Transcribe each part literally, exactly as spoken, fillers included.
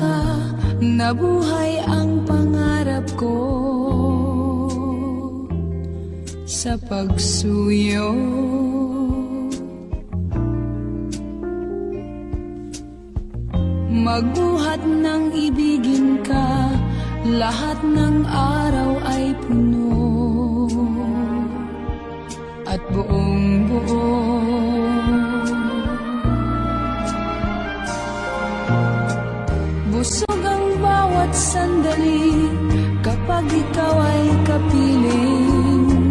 ka, nabuhay ang pangarap ko sa pagsuyo. Magbuhat ng ibigin ka, lahat ng araw ay puno at buong buo. Busog ang bawat sandali kapag ikaw ay kapiling.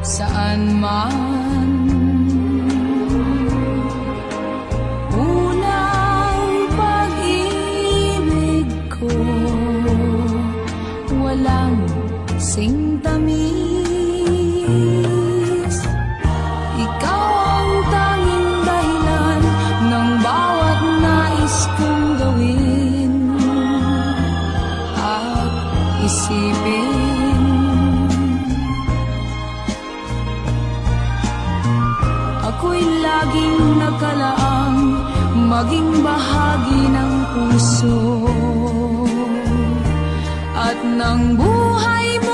Saan man unang pag-ibig ko, walang singtamis. Ikaw ang tanging dahilan ng bawat kung gawin at isipin. Ako'y laging nakalaang maging bahagi ng puso at ng buhay mo.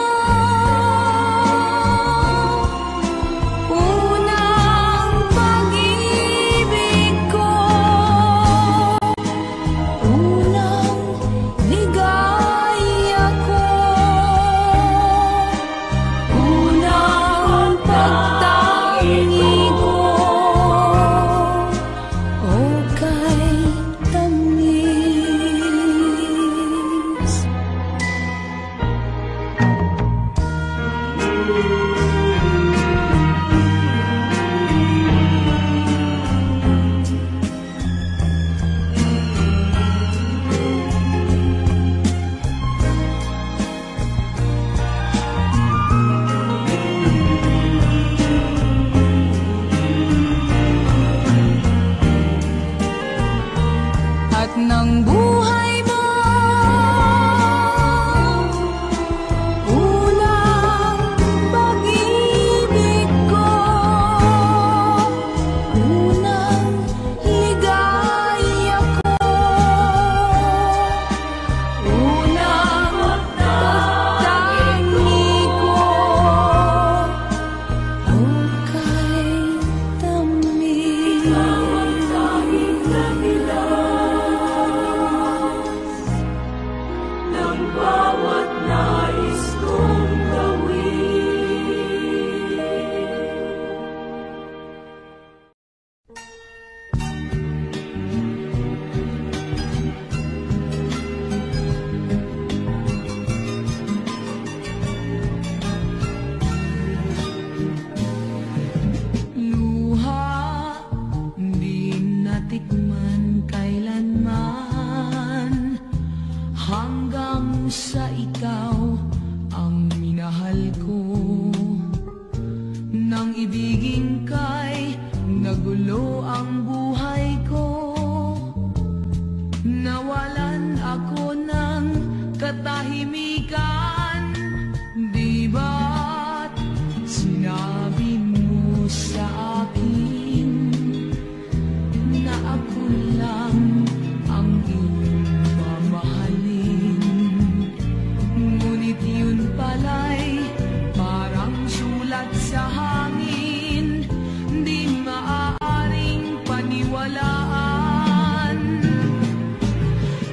Walaan,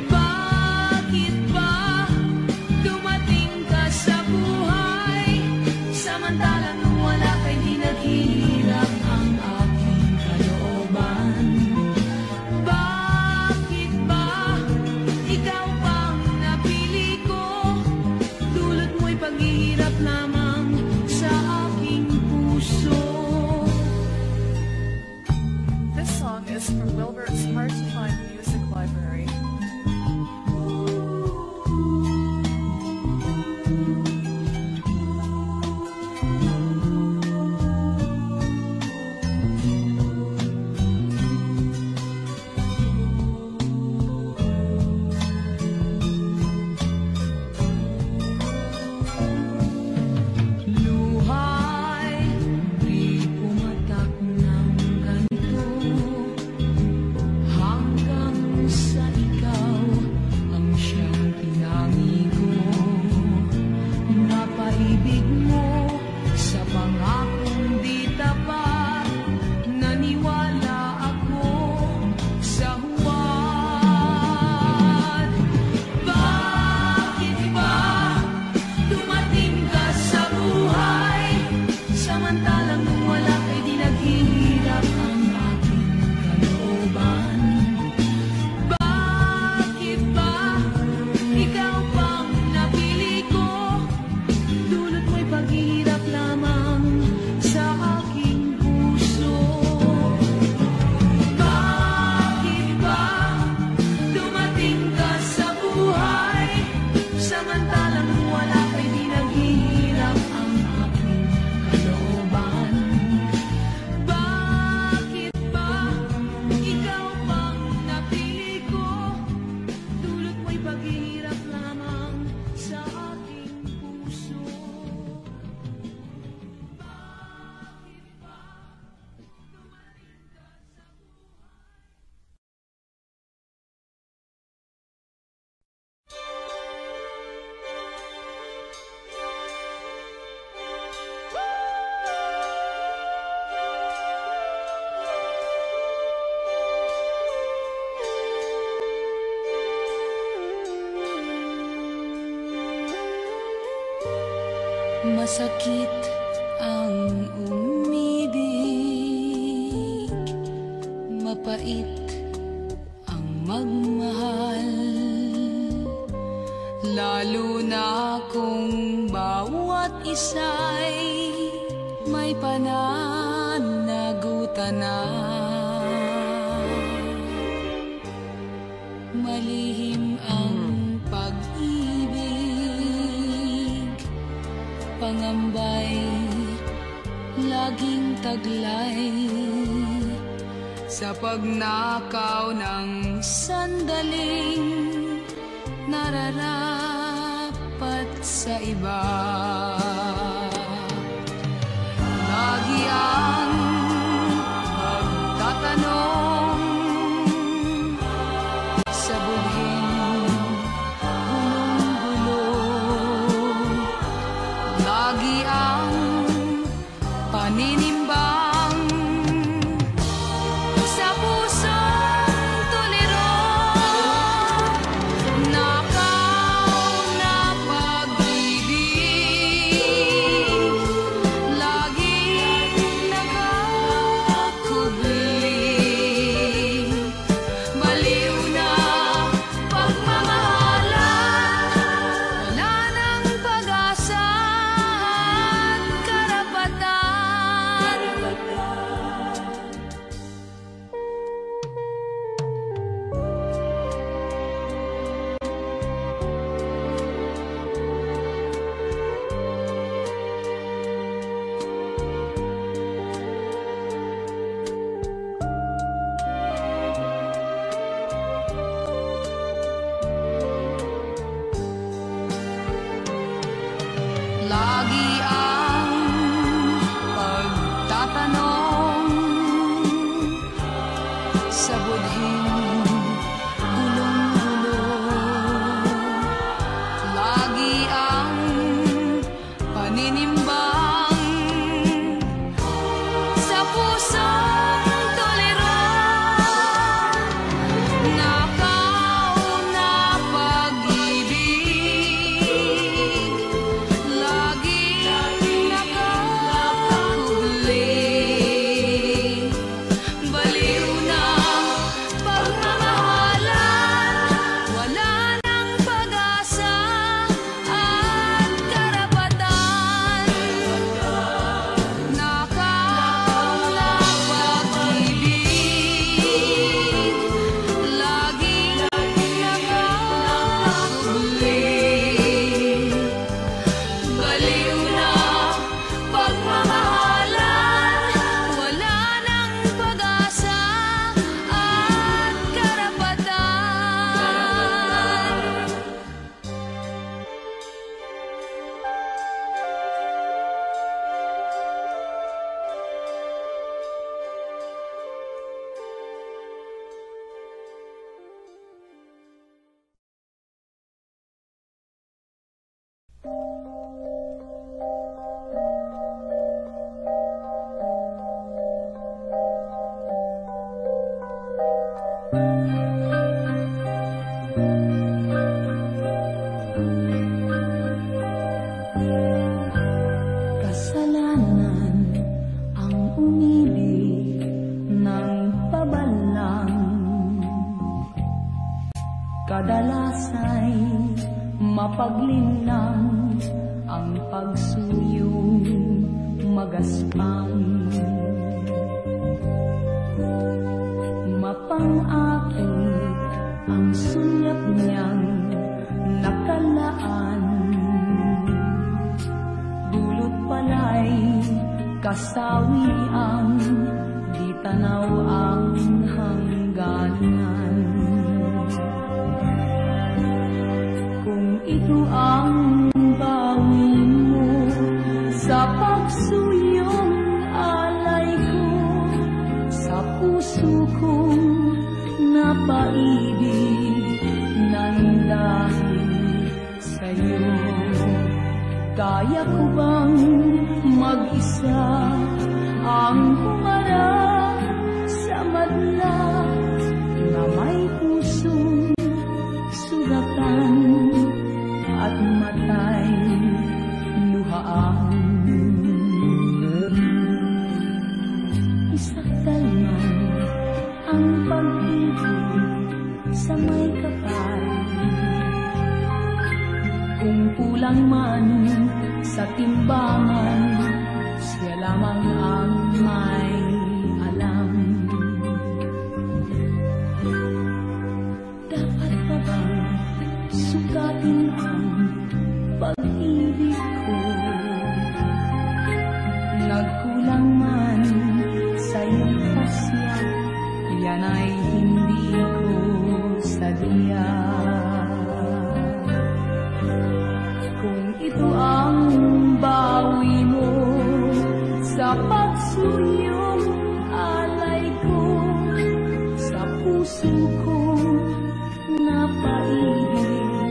bakit ba dumating? Masakit ang umibig, mapait ang magmahal, lalo na kung bawat isa'y may pananagutan na. Malihim ang pag-ibig, pangambay, laging taglay, sa pagnakaw ng sandaling nararapat sa iba. Bagian magtatanong at matay luhaan. sa may kapal. Kung kulang man sa timbangan, siya lamang ang may alam. Dapat pa bang sukatin ang pag-ibig ko? Nagkulang man sa iyong pasya, yan ay hindi ko sadya. Kung ito ang bawi mo sa pagsulyong alay ko, sa puso ko napaibig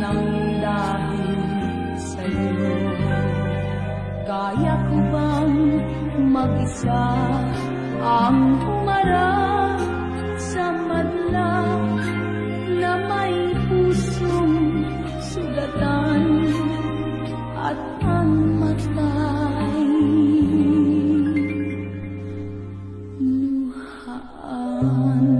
ng dahil sa'yo. Kaya ko bang mag-isa ang umarap sa madla na may pusong sugatan at pamatay? Luhaan.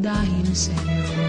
Dahil sa'yo.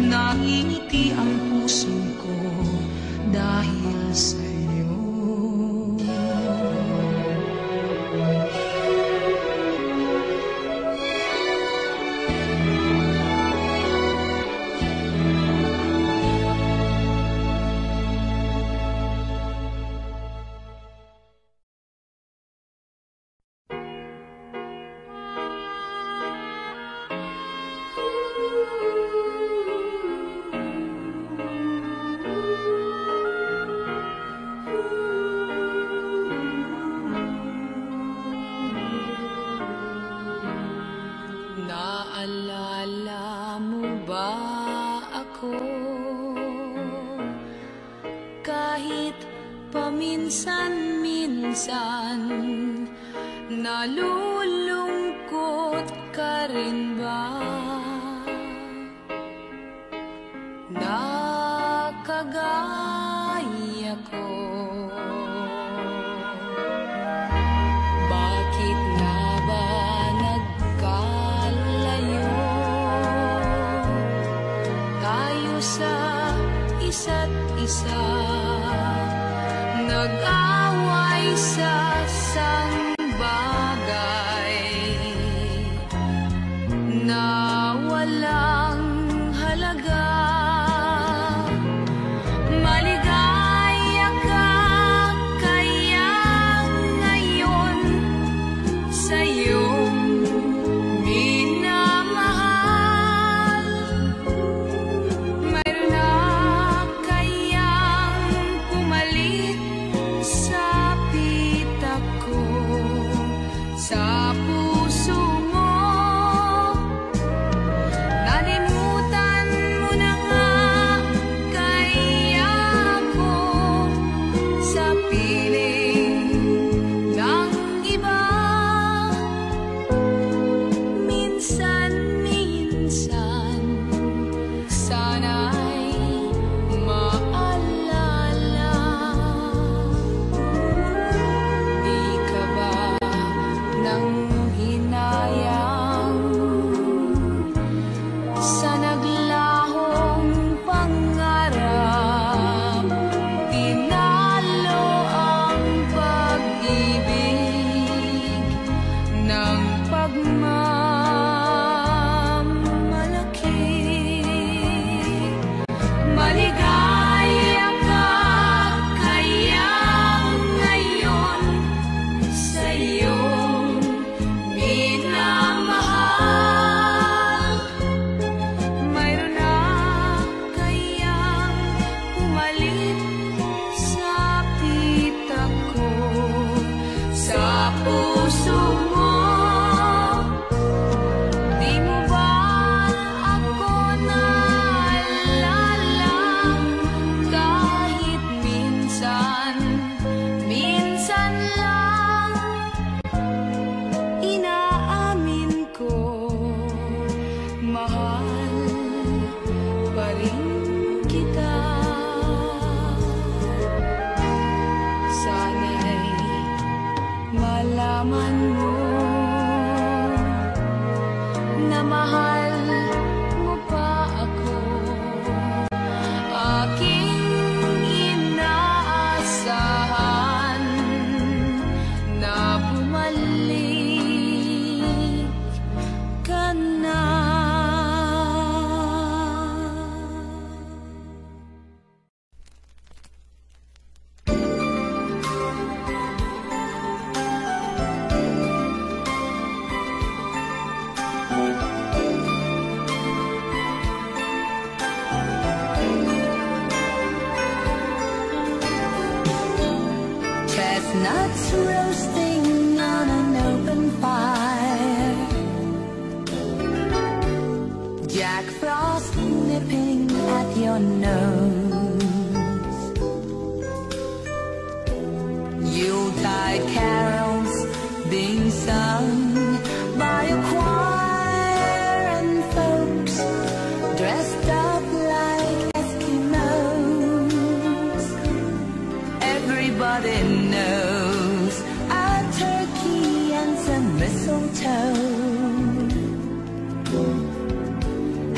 Naiiti ang puso ko dahil sa'yo.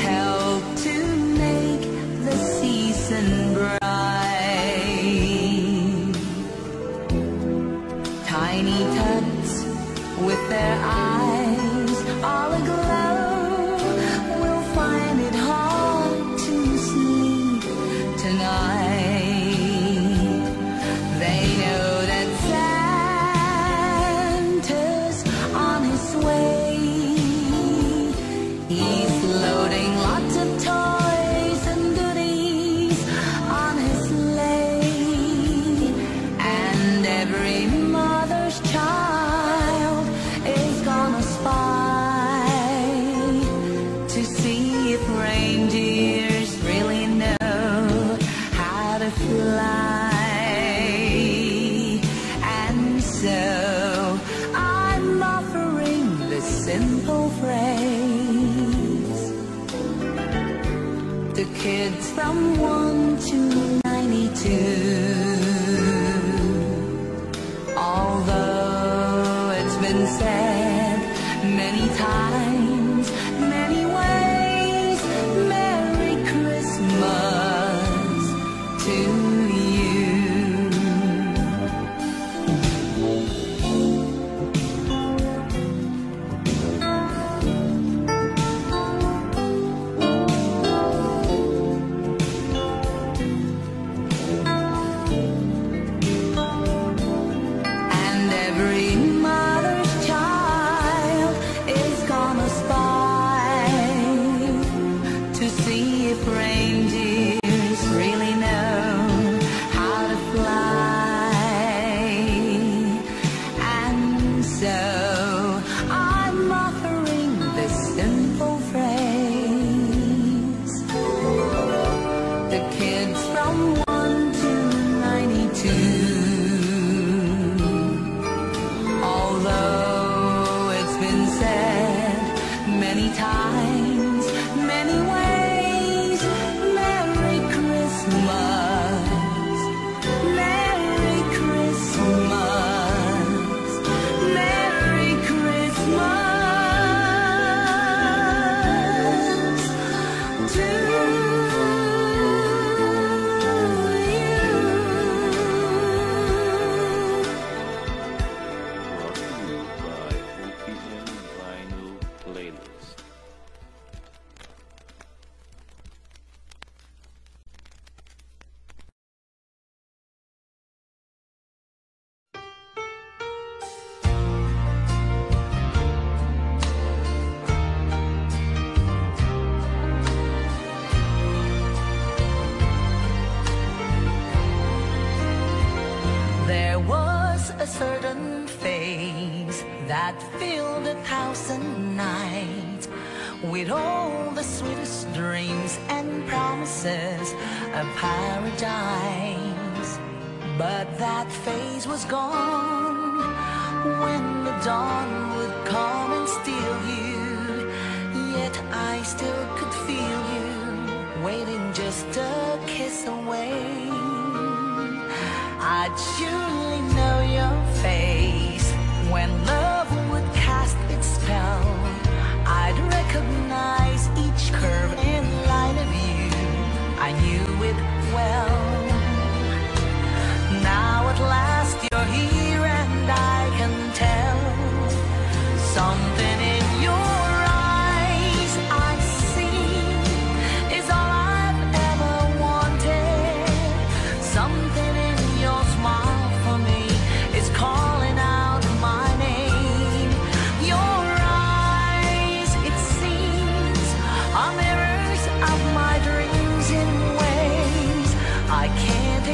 Help to make with the kids from one to ninety-two. Although it's been said many times, many ways, Merry Christmas to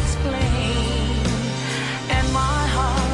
explain, and my heart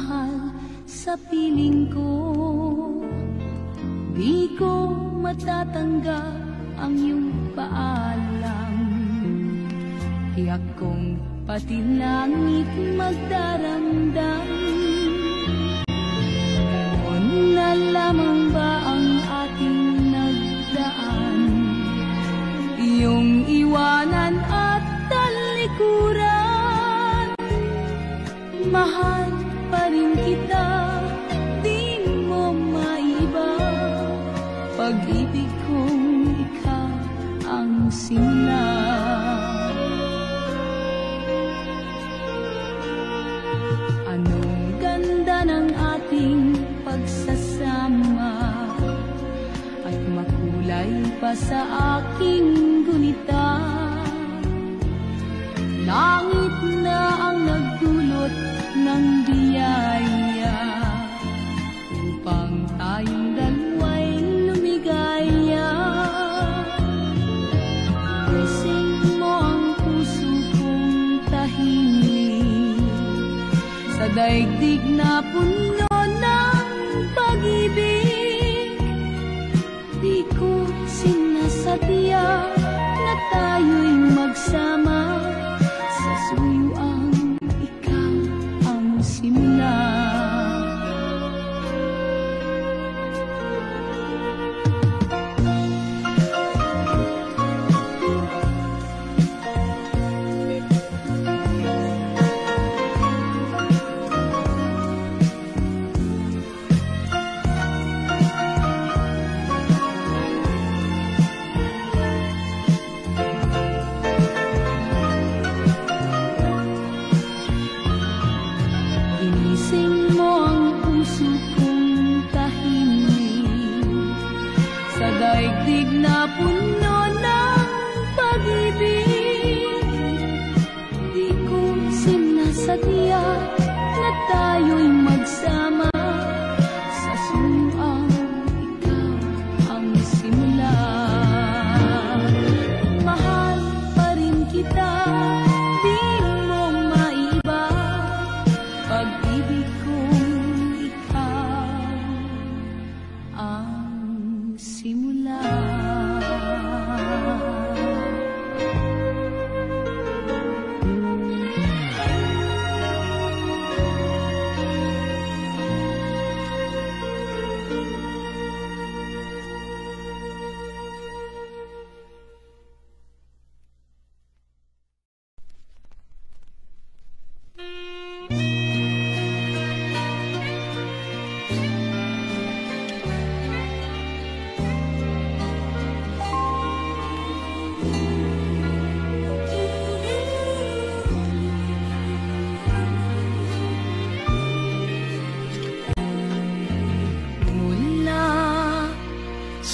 mahal sa piling ko. Di ko matatanggap ang iyong paalam. Tiyak kong pati langit magdaramdam. Ngayon na lamang ba ang ating nagdaan? Iyong iwanan at talikuran. Mahal pa rin kita, di mo maiba. Pag-ibig kong ikaw ang simula. Anong ganda ng ating pagsasama, at makulay pa sa aking gunita. Langit na ang nagdulot ng biyaya upang tayong dalawa'y lumigaya. Gising mo ang puso kong tahimik sa daigdig na puno ng pag-ibig. Di ko sinasadya na tayo'y magsama sa suyuang ikaw ang simula.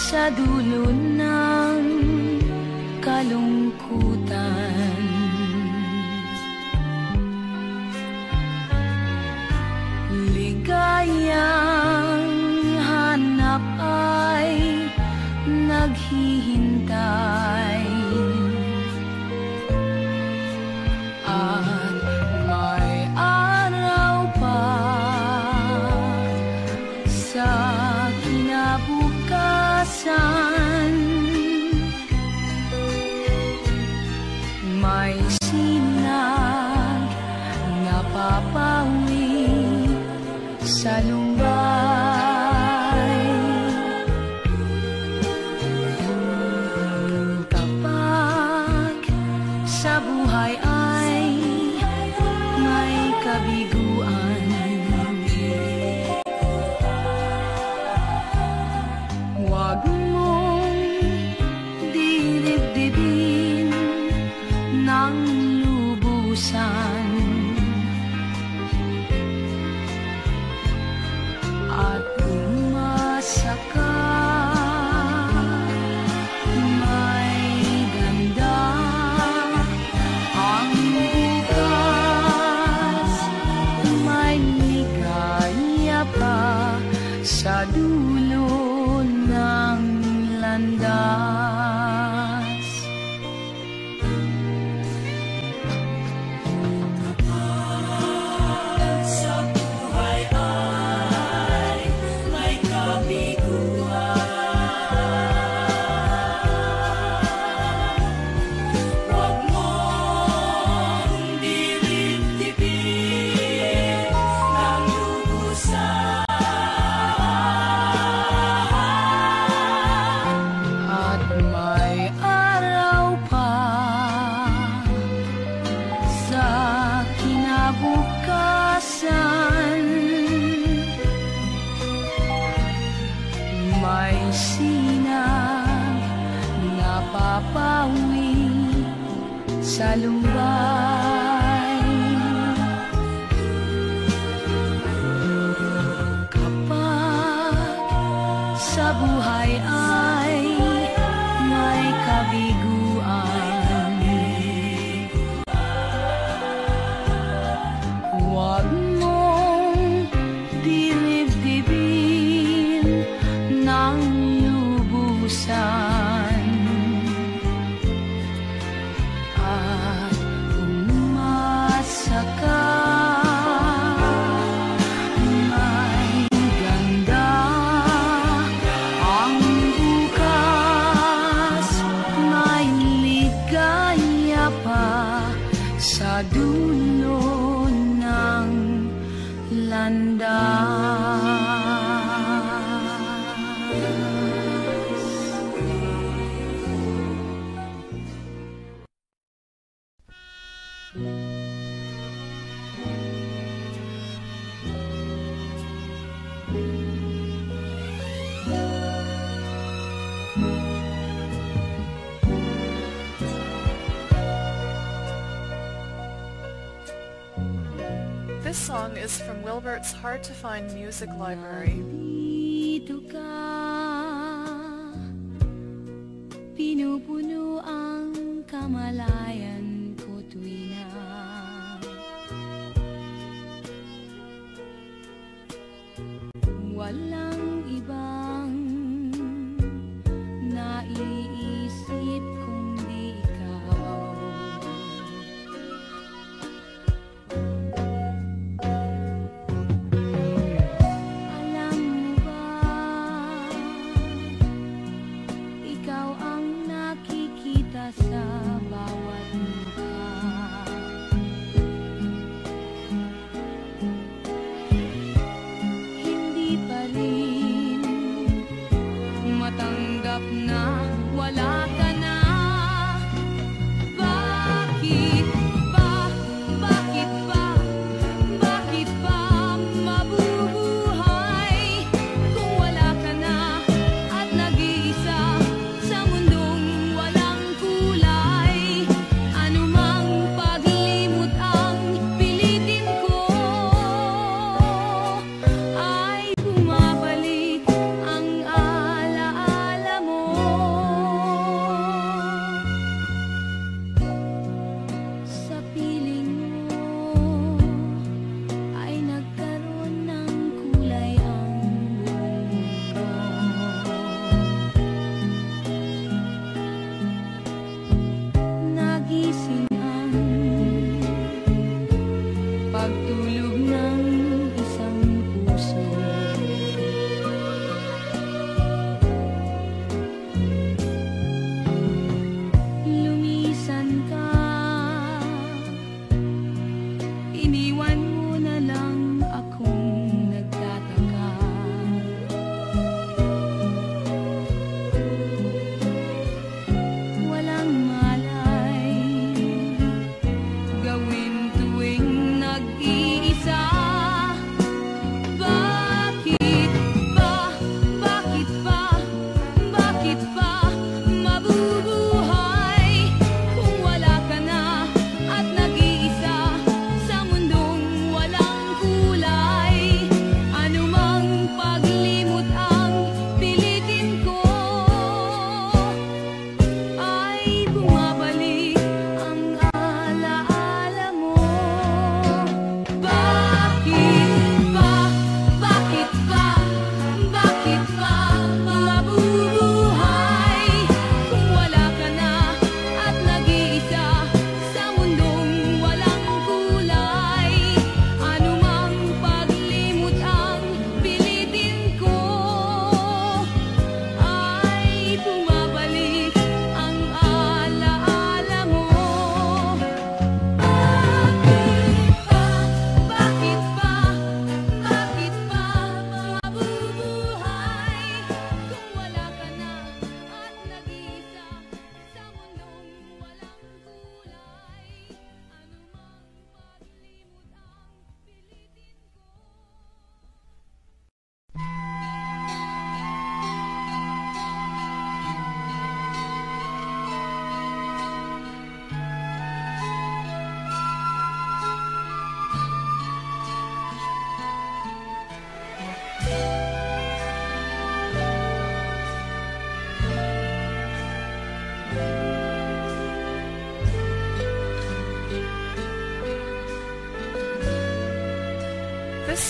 Sa dulo ng kalungkutan, ligayang hanap ay naghihintay. May sinag na papawi sa lumbay. Kapag sa buhay ay may kabiguan, huwag mong diribdibin nang lubusan, at umasaka may ganda ang bukas. May ligaya pa sa dulo ng landas. Sa buhay buhay ay may kabiguan. Huwag mong dibdibin ng lubusan at umasa ka. Sa dulo ng landas. This song is from Wilbert's Hard to Find Music Library. Dito ka, pinupuno ang kamalayan ko tuwing walang ibang naiisip kundi ikaw. Sa bawat mukha, hindi pa rin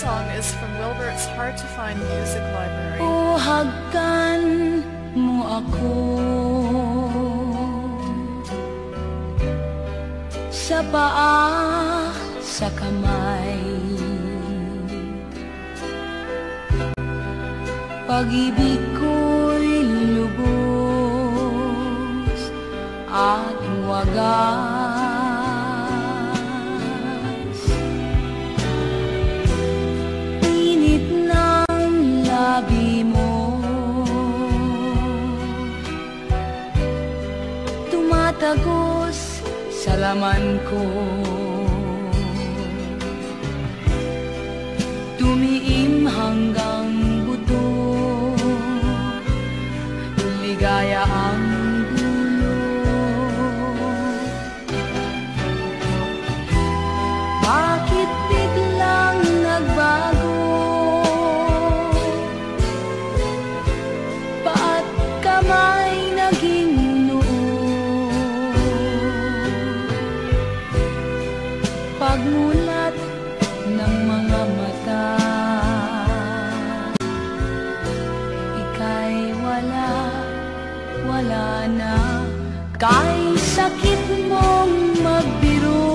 song is from Wilbert's Hard to Find Music Library. Oh, hagan mo ako sa paa, sa kamay. Pag-ibig ko'y lubos at wagas. Init ng labi mo, tumatagos sa laman ko. Tumiim hanggang buto, ligaya ang gulo. Bakit biglang nagbago? Ba't kamay naging noo? Pagmulat ng mga mata, ika'y wala, wala na. Kay sakit mong magbiro,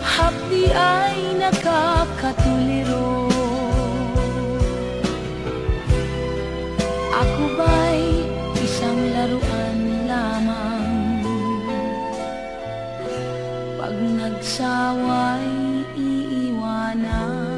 hapdi ay nakakatuliro. Ako ba'y isang laruan lamang? Pag nagsawa'y iiwanan.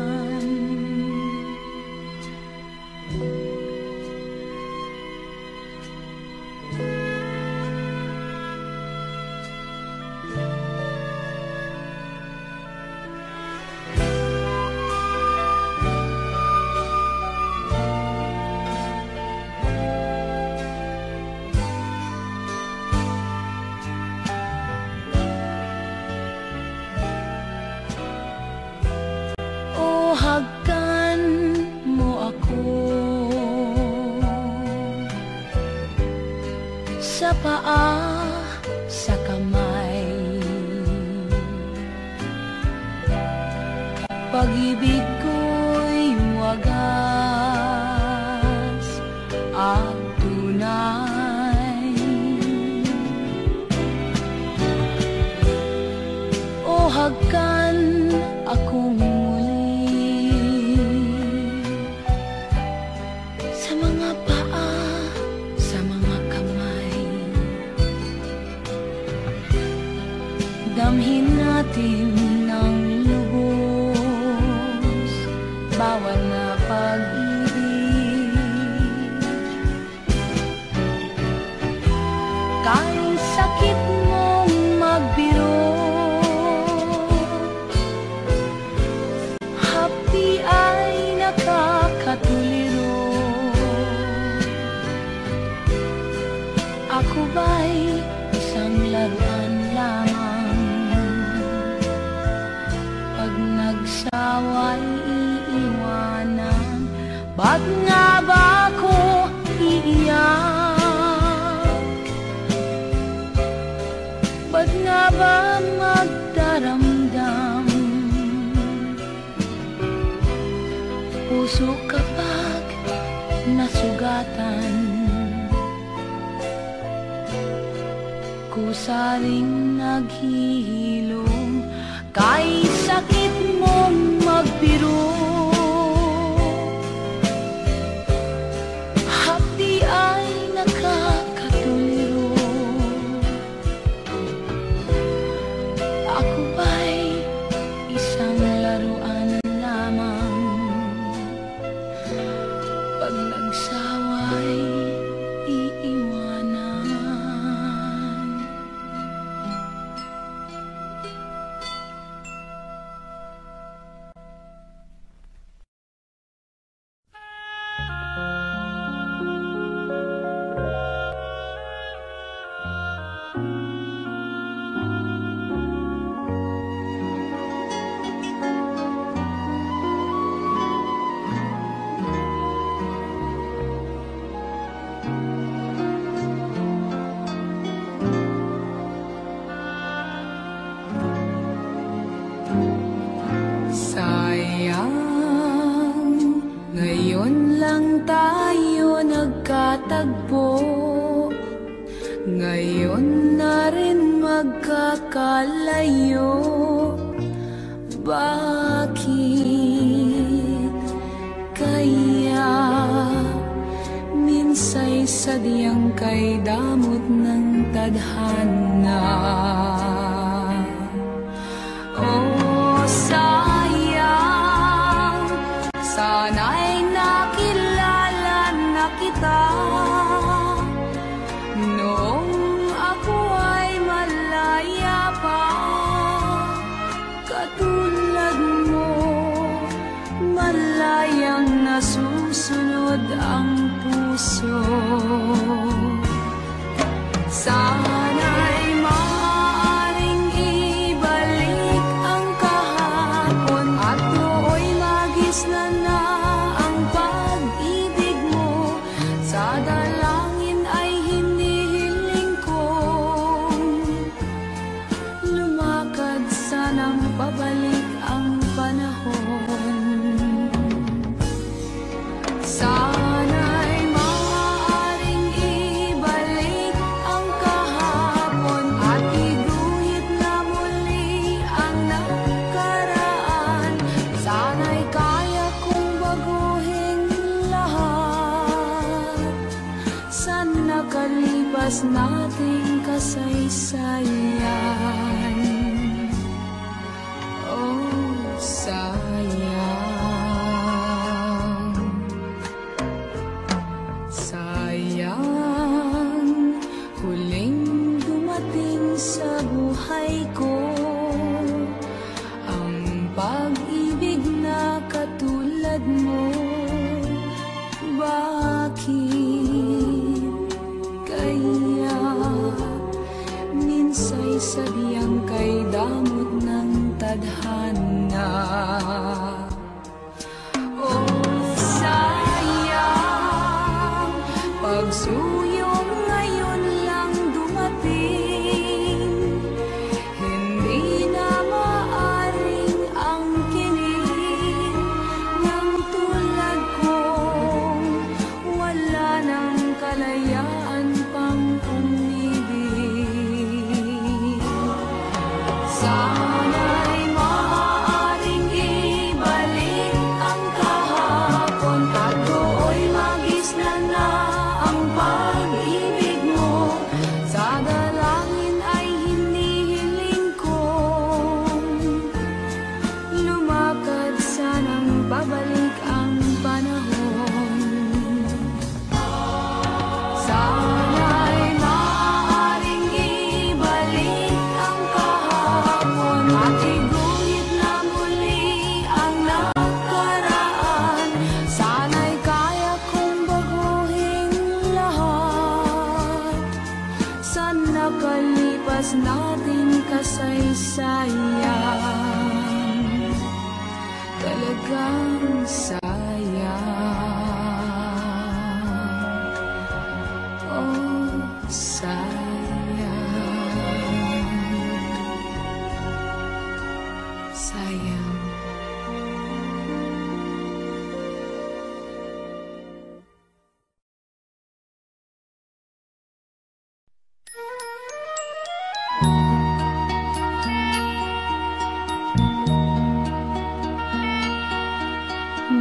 Oh, hagan mo ako sa paa, sa kamay. Pag-ibig ko'y wagas at tunay. Oh, hagan akong muli sa mga paa, sa mga kamay. Damhin natin ng lubos bawat na pag-ibig. Kahit sakit mong magbiro, hapdi ay nakakatuliro. Ako ba'y isang laruan lamang? Pag nagsawa'y iiwanan. Ba't nga ba ako iiyak? Ba't nga ba magdaramdam? Puso kapag nasugatan, kusaring naghihilom. Kahit sakit mong magbiro, hapdi ay nakakatuliro. Ako ba'y isang laruan lamang? Pag nagsawa'y iiwanan. pagkakalayo. Bakit kaya minsay sadyang kay damot ng tadhana? Oh, sayang, sana'y nakilala na kita noong ako ay malaya pa. Katulad mo, malayang nasusunod ang puso. Sana'y maaaring ibalik ang kahapon at noo'y magis na na ang pag-ibig mo. Sa dalangin ay hinihiling kong lumakad sanang pabalik ang panahon. Sa Sa nating kasaysayan, oh sayang, sayang, huling dumating sa buhay ko ang pag-ibig na katulad mo. Sadyang kay damot ng tadhana. Oh, sayang, pagsuyong ngayon lang dumating. Hindi na maaring angkinin ng tulad ko. Wala ng kalayaan pang sana'y maaaring ibalik ang kahapon at noo'y magis na na ang pag-ibig mo. Sa dalangin ay hinihiling kong lumakad sanang babalik ang panahon. Sa nating kasaysayan, talagang sayang, oh sayang, sayang.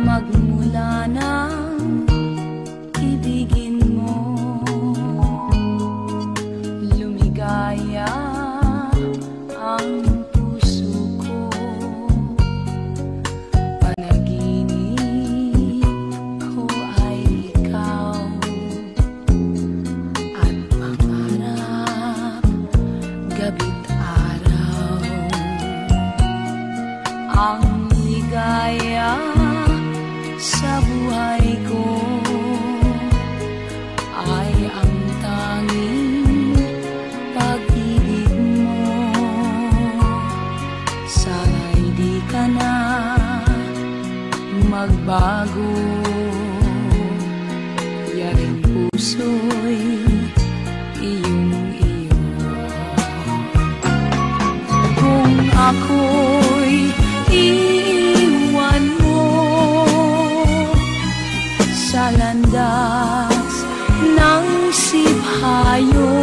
Magmula ng ibigin mo, lumigaya ang puso ko. Panaginip ko ay ikaw at pangarap gabi't araw. Ang ligaya sa buhay ko ay ang tanging pag-ibig mo. Sana'y di ka na magbago. Yaring puso'y iyong iyo. Kung ako'y iiwan mo sa landas ng siphayo,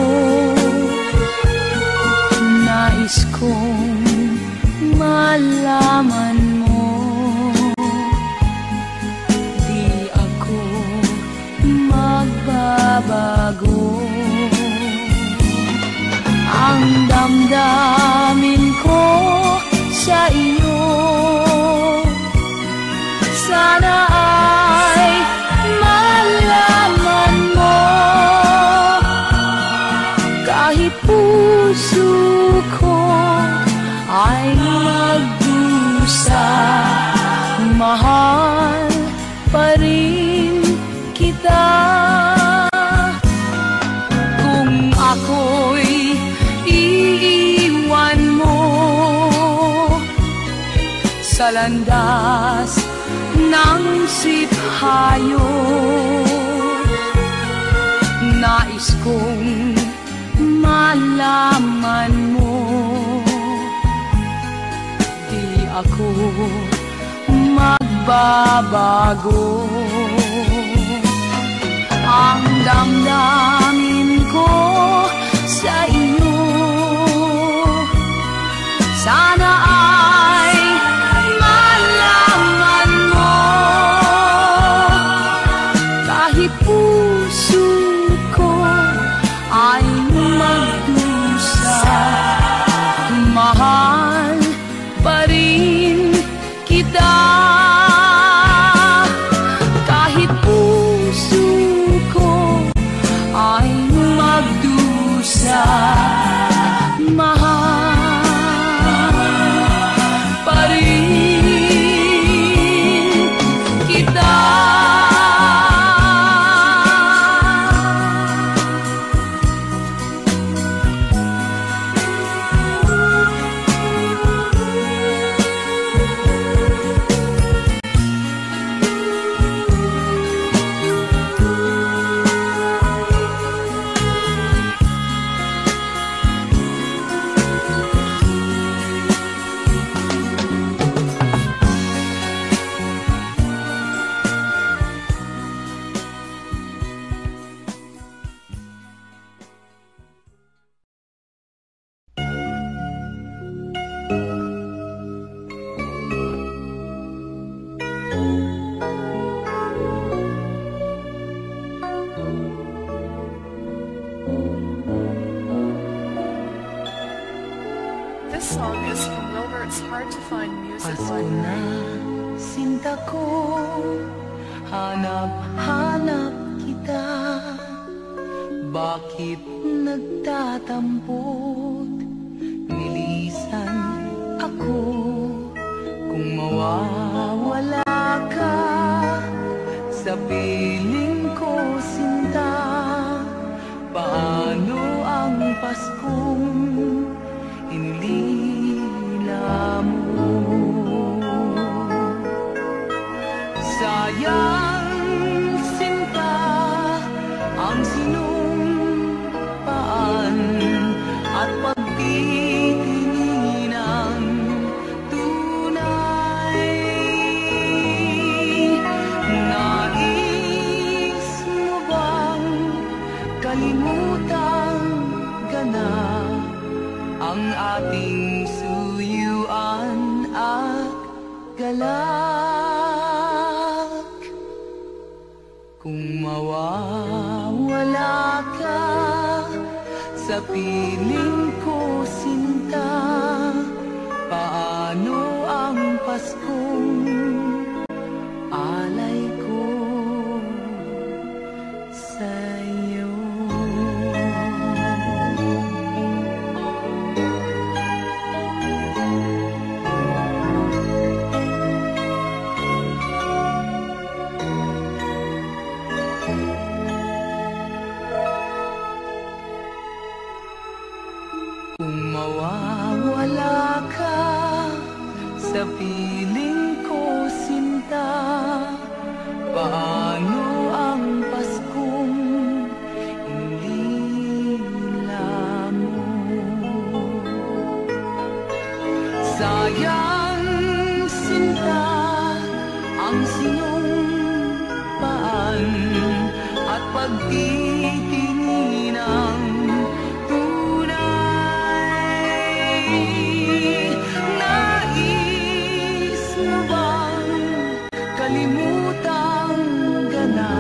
mahal pa rin kita. Kung ako'y iiwan mo sa landas ng sithayo, nais kong malaman mo di ako magbabago. Ang damdamin ko sa iyo, sana ay malaman mo. Kahit puso ko ay magdusa, mahal pa rin kita. This song is from Wilbert's Hard to Find Music Library. Ako na sinta ko, hanap-hanap kita. Bakit nagtatampot, nilisan ako. Kung mawawala ka sa piling ko sinta, paano ang Paskong inilila mo? Sayang sinta ang sinumpaan at pagtitingin ng tunay. Nais mo bang kalimutan ka na ang ating suyuan at galak? Kung mawawala ka sa piling ko sinta, paano ang Paskong alay ko sa'yo? Mawawala ka sa piling ko sinta, paano ang Paskong inilila mo? Sayang sinta ang sinumpaan at pagtitingin ng kalimutan ka na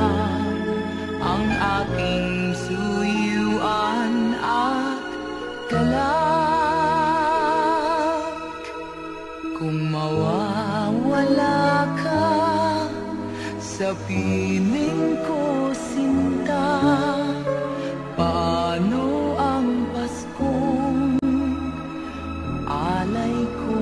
ang aking suyuan at galak. Kung mawawala ka sa piling ko sinta, paano ang Paskong alay ko?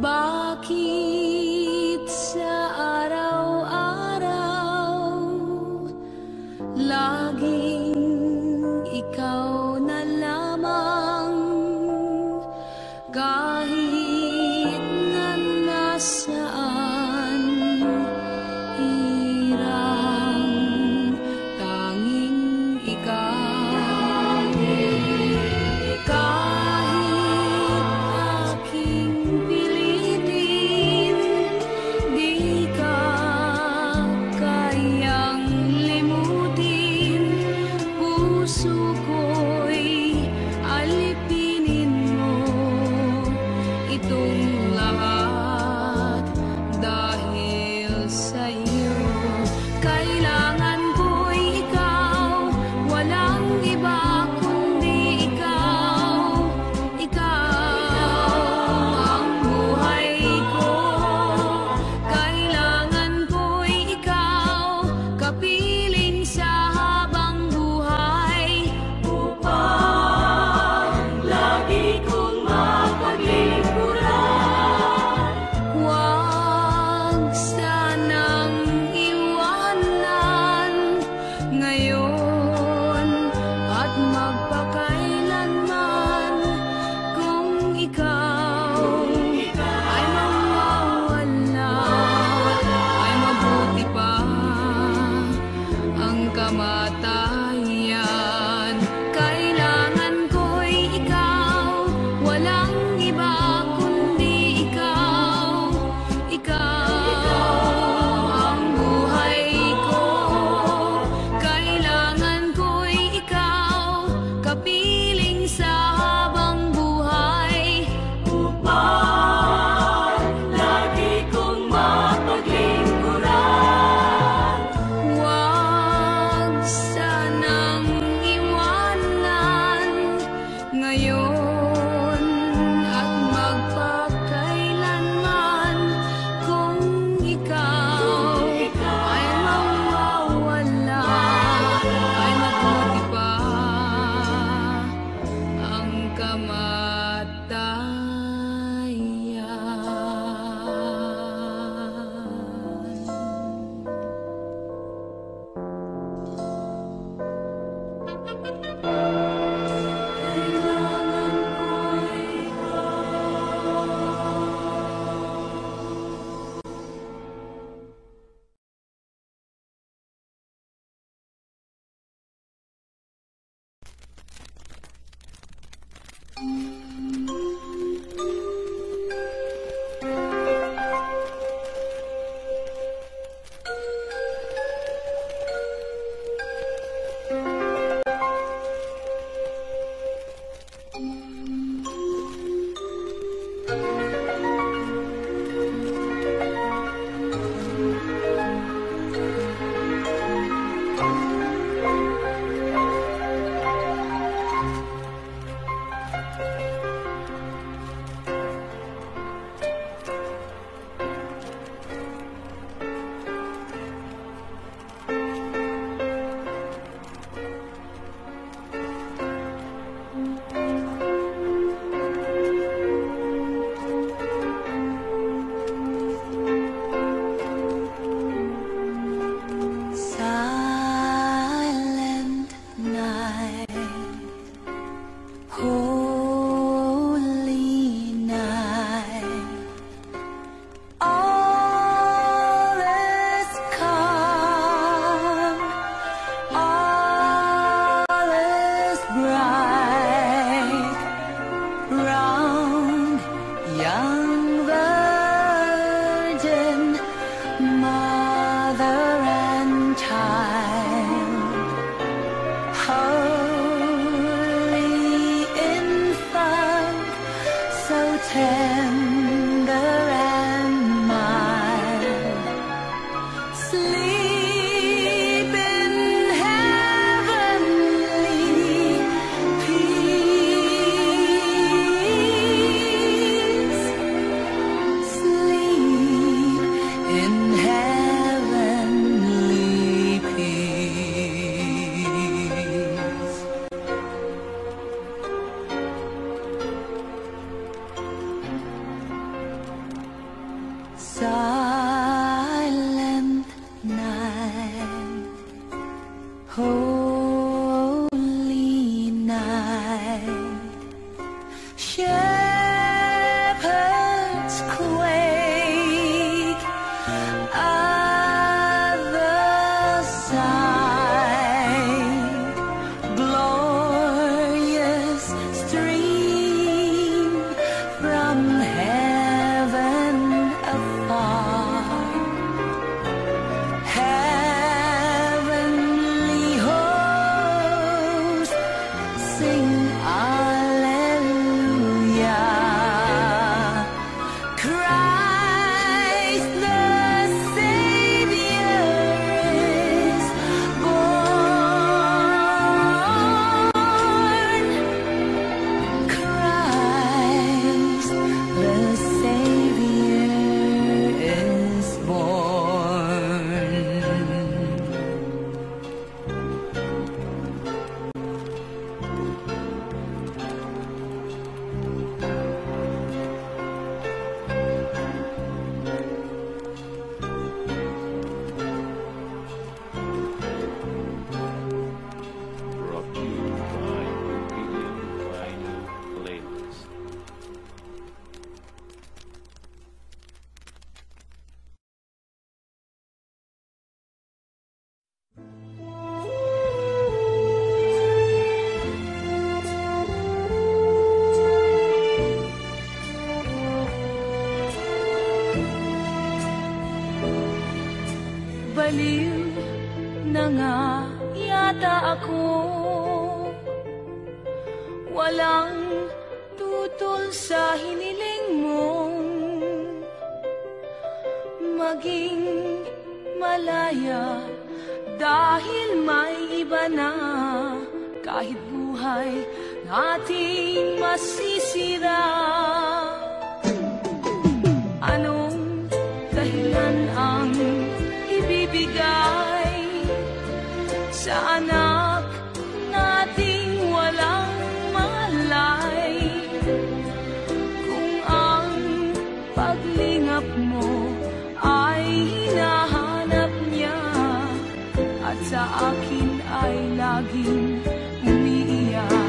Bakit sa araw-araw laging ikaw na lamang, kahit na nasaan hirang tanging ikaw? Thank you. holy night. Shepherds quake at the sight. Glorious stream from heaven afar. Baliw na nga yata ako, walang tutol sa hiniling mong maging malaya, dahil may iba na. Kahit buhay nating masisira, anong dahilan ang ibibigay sa anak nating walang malay? Kung ang paglingap mo ay hinahanap niya, at sa akin ay laging umiiyak.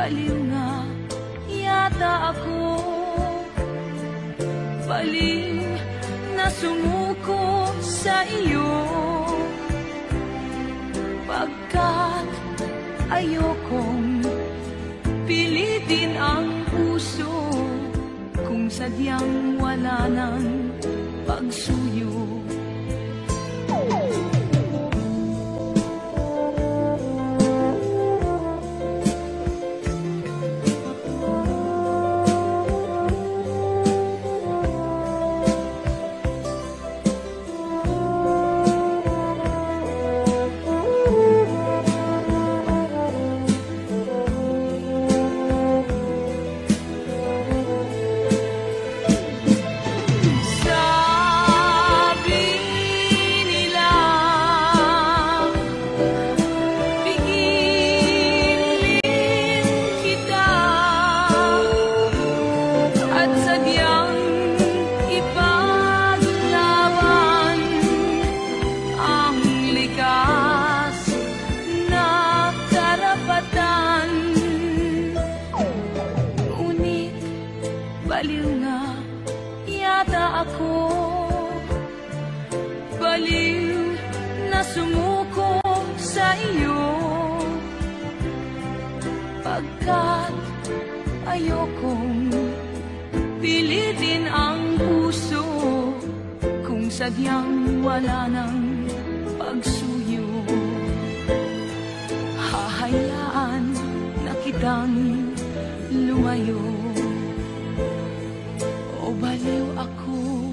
Baliw nga yata ako, baliw na sumuko sa iyo, pagkat ayokong pilitin ang puso kung sadyang wala ng pagsuyo. Baliw nga yata ako, baliw na sumuko sa iyo, pagkat ayokong pilitin ang puso kung sadyang wala ng pagsuyo. Hahayaan na kitang lumayo, baliw ako,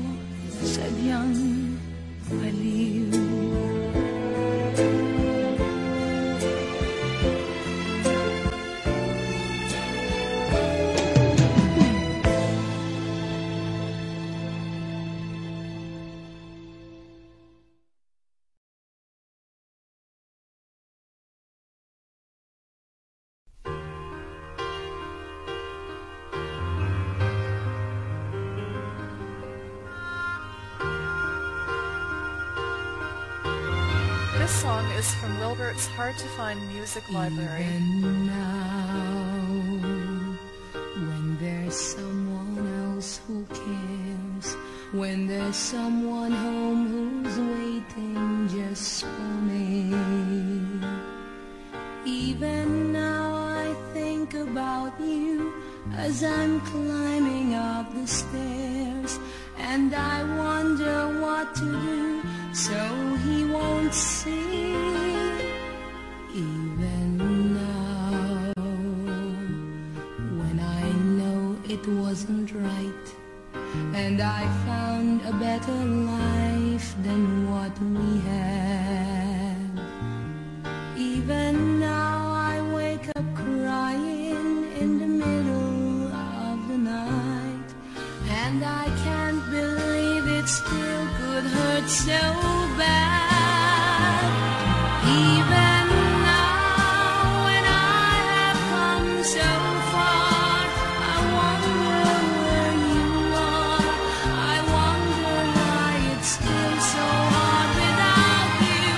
sadyang baliw. song is from Wilbert's Hard to Find Music Library. Even now, when there's someone else who cares, when there's someone home who's waiting just for me, even now I think about you as I'm climbing up the stairs, and I wonder what to do so he won't see. Even now, when I know it wasn't right, and I found a better life than what we had, even now I wake up crying in the middle of the night, and I can't believe it still could hurt so bad. Even now, when I have come so far, I wonder where you are. I wonder why it's still so hard without you.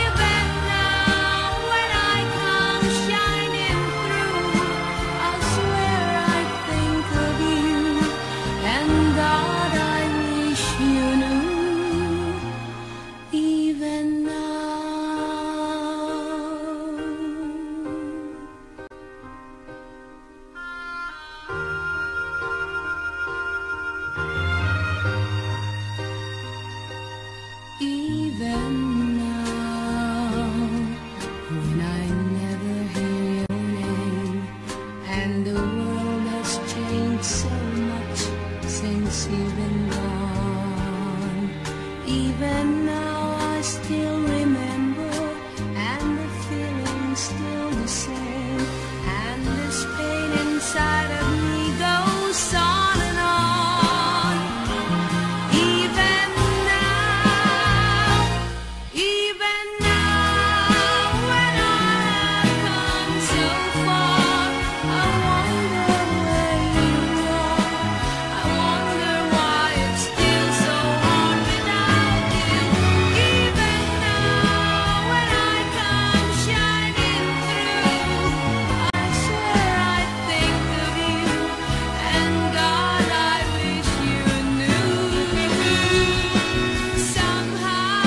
Even now, when I come shining through, I swear I think of you, and God, I wish you knew. Even now, even now, when I never hear your name, and the world has changed so much since you've been gone, even now I still remember, and the feeling's still the same, and this pain inside of me goes on and on. Even Even now, when I have come so far, I wonder where you are. I wonder why it's still so hard without you. Even now, when I come shining through, I swear I think of you, and God, I wish you knew. Somehow,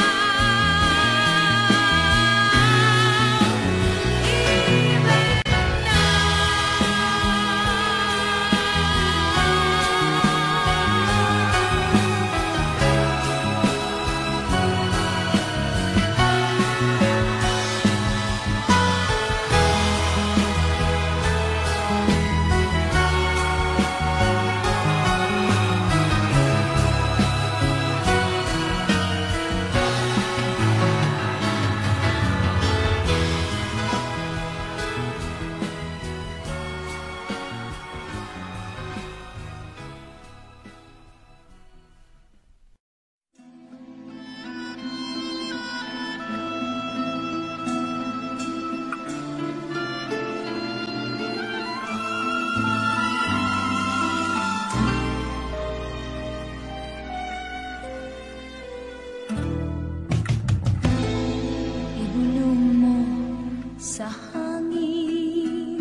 sa hangin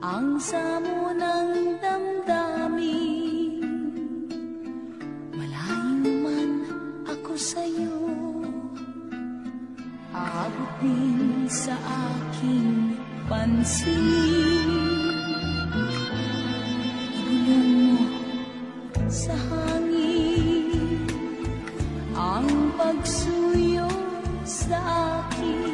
ang samo ng damdamin, malayo man ako sa'yo, aabot din sa aking pansin. Ibulong mo sa hangin ang pagsuyo sa akin.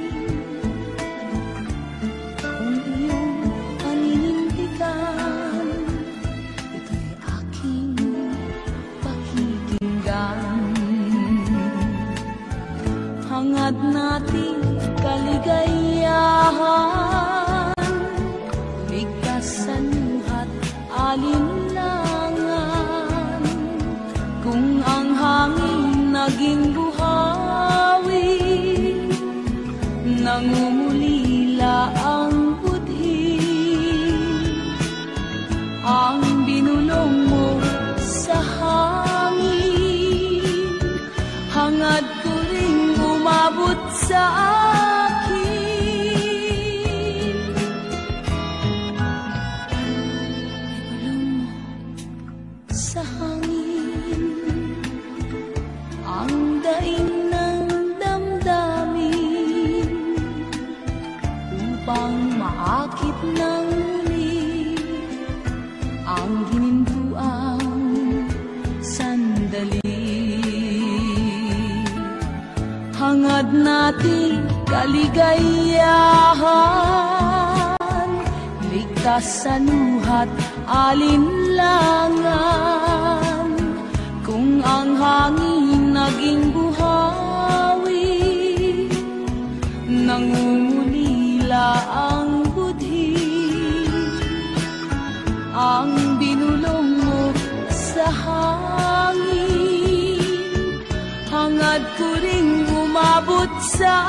Hangad nating kaligayahan, ligtas sa nuha't alinlangan. Kung ang hangin naging buhawi, nangumulila ang budhi. Ang binulong mo sa hangin, hangad ko rin I would Kaligayahan, ligtas sa nuha't alinlangan. Kung ang hangin naging buhawi, nangungunila ang budhi. Ang binulong mo sa hangin, hangad ko ring umabot sa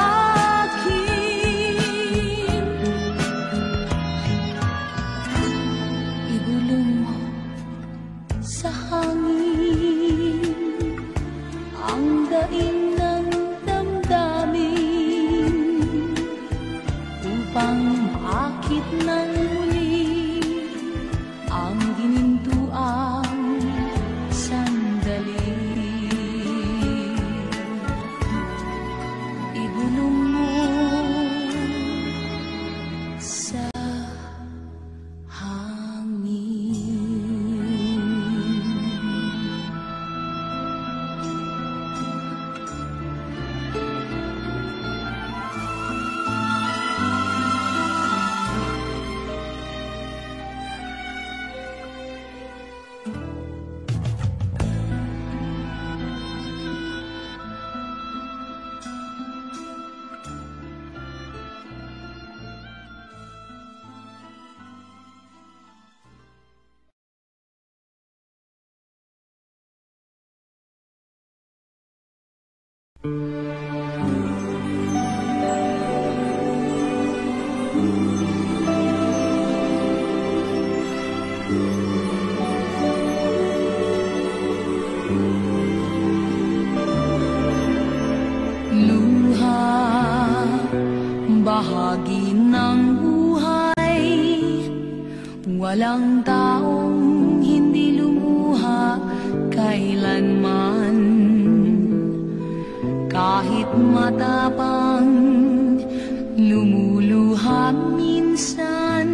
walang taong hindi lumuha kailanman. Kahit matapang lumuluha minsan,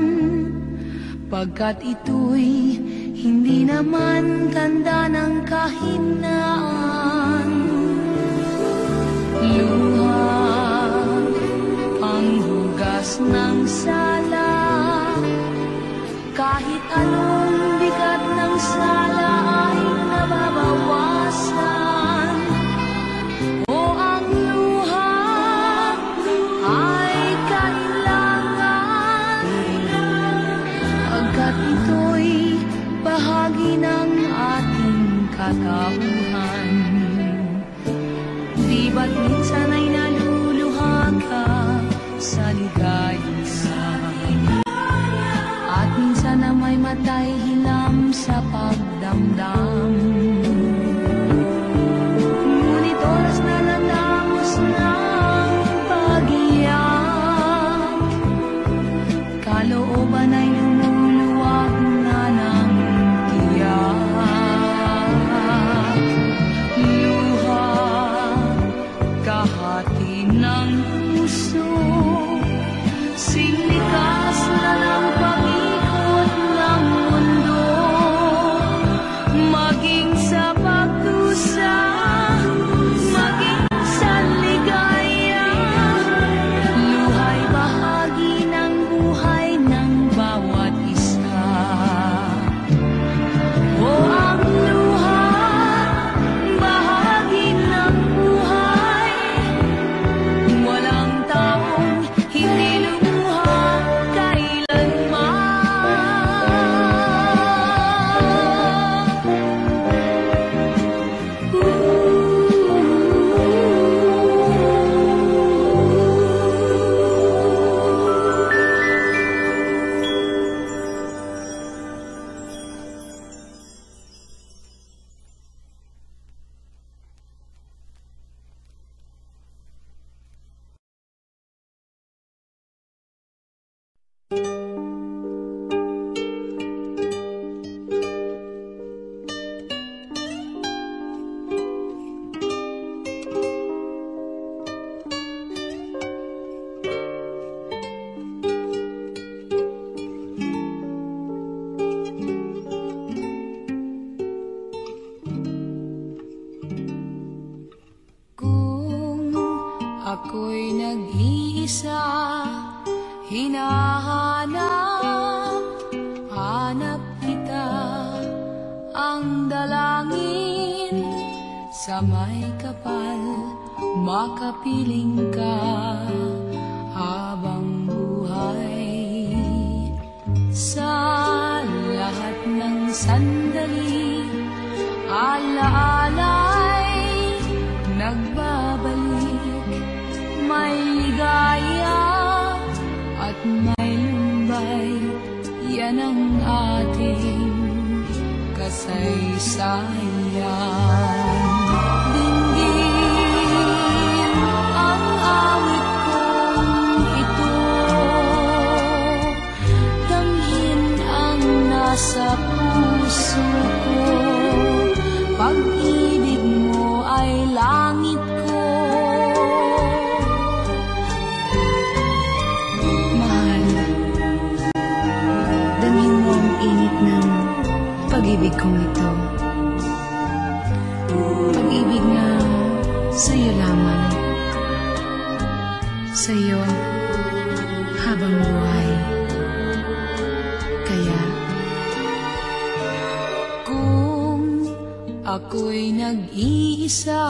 pagkat ito'y hindi naman tanda ng kahinaan. Luha panghugas ng sala, kahit anong bigat ng sala ay nababawasan. O ang luha ay kailangan, pagkat ito'y bahagi ng ating katauhan. Di ba't minsan ay naluluha ka sa ligaysa, sana may matay hilam sa pagdamdam. Ngunit oras na natapos ng pag-iyak, kalooban ay lumuluwag na ng tiyak. Luha, kahati ng puso, Hinahanap, hanap kita, ang dalangin sa may kapal, makapiling ka habang buhay. Sa lahat ng sandali, alaalay, nagbabalik, may ligaya. At may lumbay, yan ang ating kasaysayan. Dinggin ang awit kong ito, damhin ang nasa puso ko. Pag-ibig mo ay langit ko. Pag-ibig kong ito, pag-ibig na sa'yo lamang, sa'yo habang buhay. Kaya kung ako'y nag-iisa,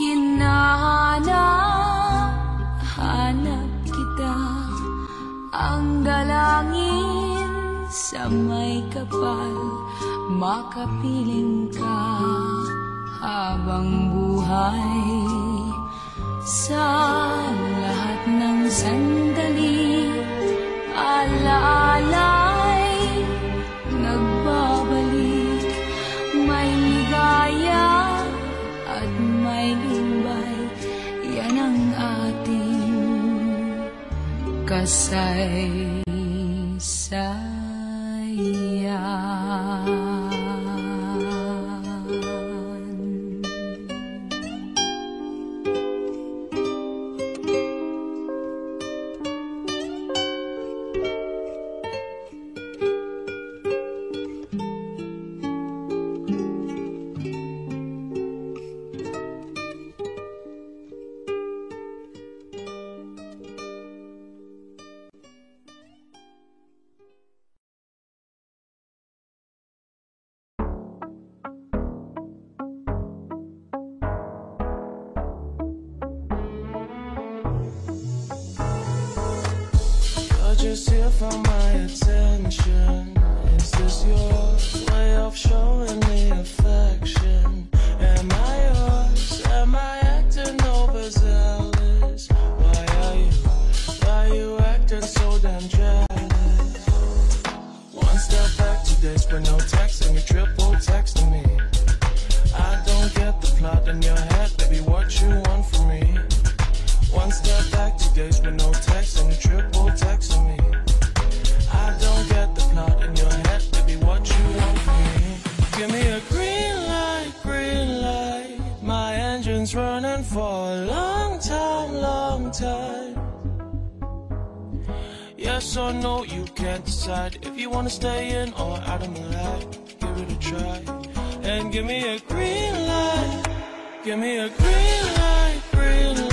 hinahanap, hanap kita, ang dalangin sa may kapal, makapiling ka habang buhay. Sa lahat ng sandali, alaalay, nagbabalik, may ligaya at may lumbay. Yan ang ating kasaysayan. Just here for my attention. Is this your way of showing me affection? Am I yours? Am I acting overzealous? Why are you, why are you acting so damn jealous? One step back today, spend no texting, you triple texting me. I don't get the plot in your head, baby, what you want from me? One step back today, spend no texting, you triple texting me. I don't get the plot in your head, baby, what you want from me? Give me a green light, green light. My engine's running for a long time, long time. Yes or no, you can't decide if you want to stay in or out of my life. Give it a try. And give me a green light. Give me a green light, green light.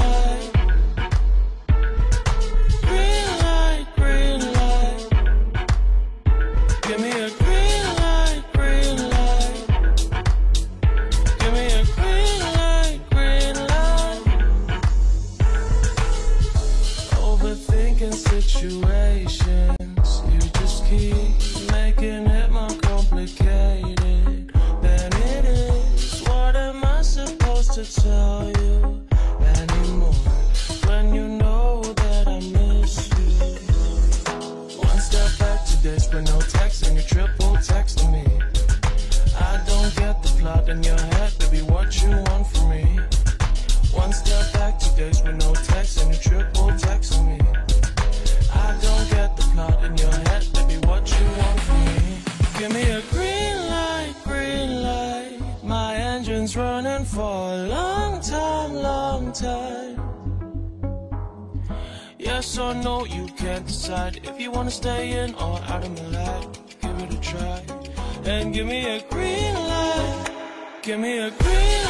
Situations, you just keep making it more complicated than it is. What am I supposed to tell you anymore when you know that I miss you? One step back today, spend no texting, you triple texting me. I don't get the plot in your head, baby, what you want from me? One step back today, spend no texting, you triple texting me. I don't get the plot in your head, baby, what you want from me? Give me a green light, green light. My engine's running for a long time, long time. Yes or no, you can't decide if you want to stay in or out of my life. Give it a try. And give me a green light. Give me a green light.